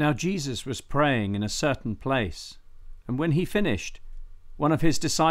Now Jesus was praying in a certain place, and when he finished, one of his disciples